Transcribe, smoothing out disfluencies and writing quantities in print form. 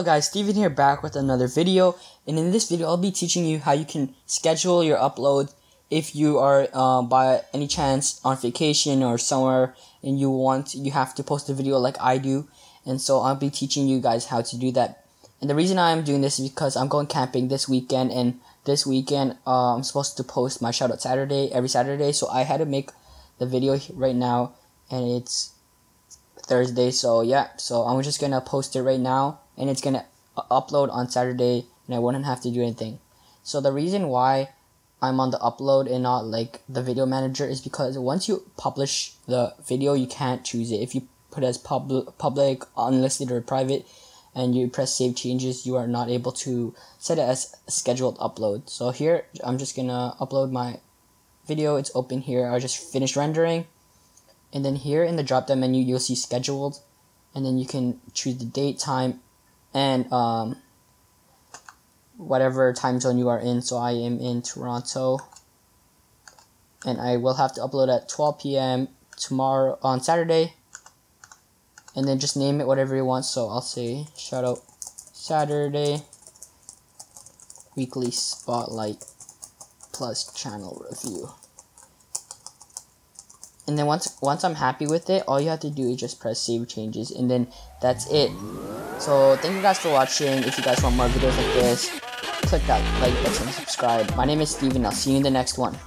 Hello guys, Steven here, back with another video, and in this video I'll be teaching you how you can schedule your upload if you are by any chance on vacation or somewhere and you have to post a video like I do. And so I'll be teaching you guys how to do that. And the reason I'm doing this is because I'm going camping this weekend, and this weekend I'm supposed to post my shoutout Saturday, every Saturday, so I had to make the video right now, and it's Thursday, so yeah, so I'm just gonna post it right now, and it's gonna upload on Saturday, and I wouldn't have to do anything. So the reason why I'm on the upload and not like the video manager is because once you publish the video, you can't choose it. If you put it as public, unlisted, or private, and you press save changes, you are not able to set it as scheduled upload. So here, I'm just gonna upload my video. It's open here. I just finished rendering, and then here in the drop-down menu, you'll see scheduled, and then you can choose the date, time, and whatever time zone you are in. So I am in Toronto, and I will have to upload at 12 p.m. tomorrow on Saturday, and then just name it whatever you want. So I'll say shout out Saturday Weekly Spotlight plus channel review. And then once I'm happy with it, all you have to do is just press save changes, and then that's it. So thank you guys for watching. If you guys want more videos like this, click that like button and subscribe. My name is Steven. I'll see you in the next one.